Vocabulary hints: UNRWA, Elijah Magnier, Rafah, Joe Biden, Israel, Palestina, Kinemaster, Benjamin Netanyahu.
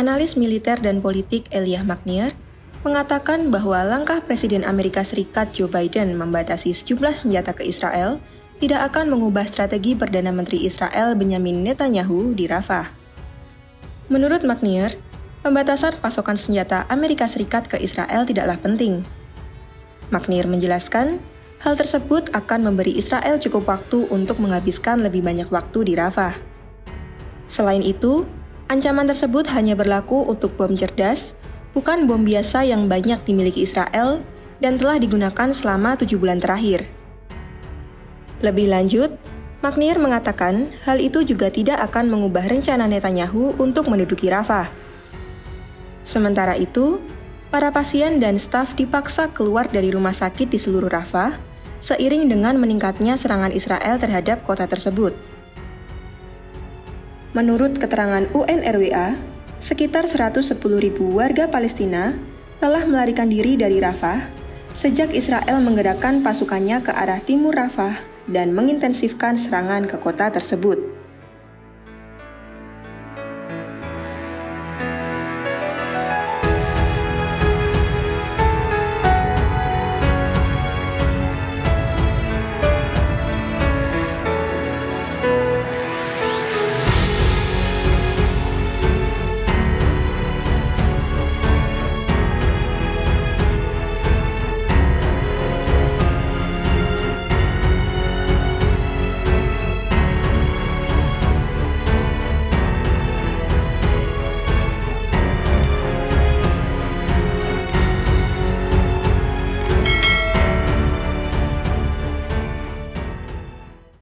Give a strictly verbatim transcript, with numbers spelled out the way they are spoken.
Analis militer dan politik Elijah Magnier mengatakan bahwa langkah Presiden Amerika Serikat Joe Biden membatasi sejumlah senjata ke Israel tidak akan mengubah strategi Perdana Menteri Israel Benjamin Netanyahu di Rafah. Menurut Magnier, pembatasan pasokan senjata Amerika Serikat ke Israel tidaklah penting. Magnier menjelaskan, hal tersebut akan memberi Israel cukup waktu untuk menghabiskan lebih banyak waktu di Rafah. Selain itu, ancaman tersebut hanya berlaku untuk bom cerdas, bukan bom biasa yang banyak dimiliki Israel dan telah digunakan selama tujuh bulan terakhir. Lebih lanjut, Magnier mengatakan hal itu juga tidak akan mengubah rencana Netanyahu untuk menduduki Rafah. Sementara itu, para pasien dan staf dipaksa keluar dari rumah sakit di seluruh Rafah, seiring dengan meningkatnya serangan Israel terhadap kota tersebut. Menurut keterangan U N R W A, sekitar seratus sepuluh ribu warga Palestina telah melarikan diri dari Rafah sejak Israel menggerakkan pasukannya ke arah timur Rafah dan mengintensifkan serangan ke kota tersebut.